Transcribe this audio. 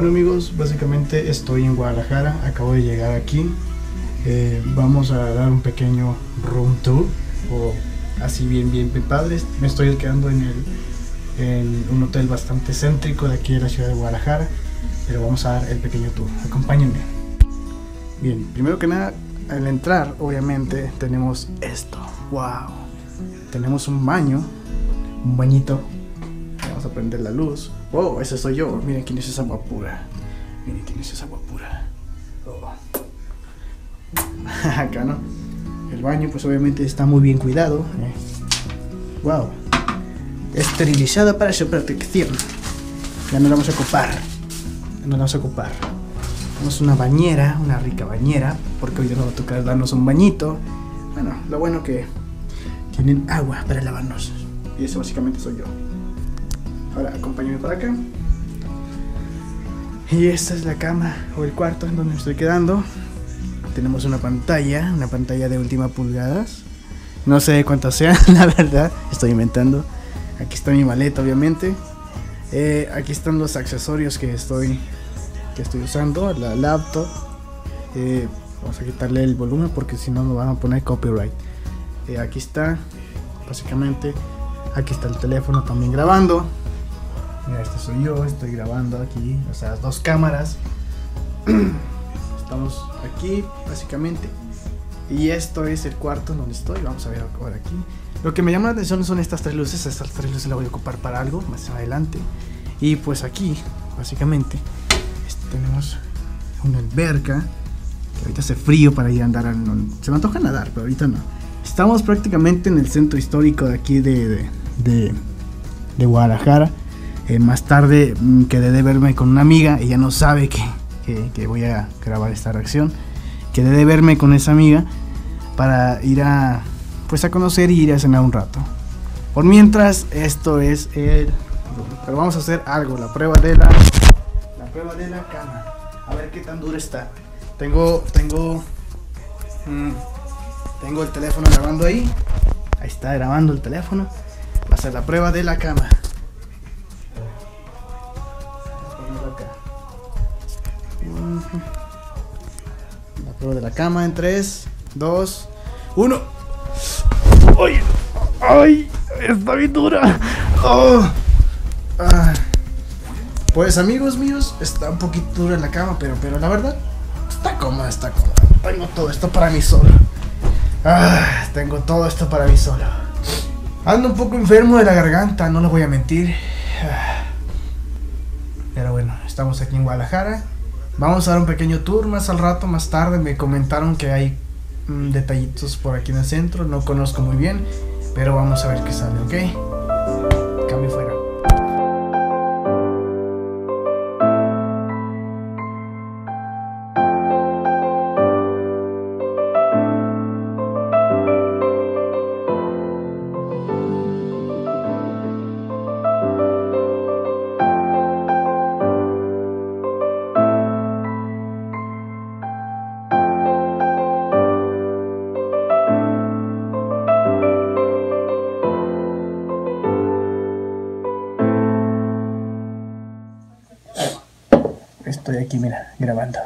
Bueno amigos, básicamente estoy en Guadalajara, acabo de llegar aquí. Vamos a dar un pequeño room tour, o así bien padres. Me estoy quedando en un hotel bastante céntrico de aquí de la ciudad de Guadalajara, pero vamos a dar el pequeño tour, acompáñenme. Bien, primero que nada, al entrar obviamente tenemos esto, wow, tenemos un baño, un bañito. Vamos a prender la luz. Wow, ese soy yo. Miren quién es esa guapura. Miren quién es esa guapura. Oh. Acá, ¿no? El baño pues obviamente está muy bien cuidado. Wow. Esterilizado para su protección. Ya no la vamos a ocupar. Tenemos una bañera, una rica bañera, porque hoy nos va a tocar darnos un bañito. Bueno, lo bueno que tienen agua para lavarnos. Y eso básicamente soy yo. Ahora acompáñame para acá. Y esta es la cama o el cuarto en donde me estoy quedando. Tenemos una pantalla de última pulgadas. No sé cuántas sean, la verdad, estoy inventando. Aquí está mi maleta, obviamente. Aquí están los accesorios que estoy usando, la laptop. Vamos a quitarle el volumen porque si no nos van a poner copyright. Aquí está, básicamente. Aquí está el teléfono también grabando. Mira, este soy yo, estoy grabando aquí, o sea, dos cámaras. Estamos aquí, básicamente. Y esto es el cuarto donde estoy, vamos a ver ahora aquí. Lo que me llama la atención son estas tres luces las voy a ocupar para algo más adelante. Y pues aquí, básicamente, tenemos una alberca, que ahorita hace frío para ir a andar, se me antoja nadar, pero ahorita no. Estamos prácticamente en el centro histórico de aquí de Guadalajara. Más tarde quedé de verme con una amiga, ella no sabe que voy a grabar esta reacción. Quedé de verme con esa amiga para ir a conocer y ir a cenar un rato. Por mientras, esto es el... Pero vamos a hacer algo, la prueba de la cama. A ver qué tan dura está. Tengo el teléfono grabando ahí. Ahí está grabando el teléfono. Va a ser la prueba de la cama. La prueba de la cama en 3, 2, 1. ¡Ay! ¡Ay! ¡Está bien dura! Oh. Ah. Pues amigos míos, está un poquito dura la cama, pero la verdad, está cómoda. Tengo todo esto para mí solo. Ando un poco enfermo de la garganta, no les voy a mentir. Pero bueno, estamos aquí en Guadalajara. Vamos a dar un pequeño tour más tarde. Me comentaron que hay detallitos por aquí en el centro. No conozco muy bien, pero vamos a ver qué sale, ¿ok? Cambio fuera. Estoy aquí, mira, grabando.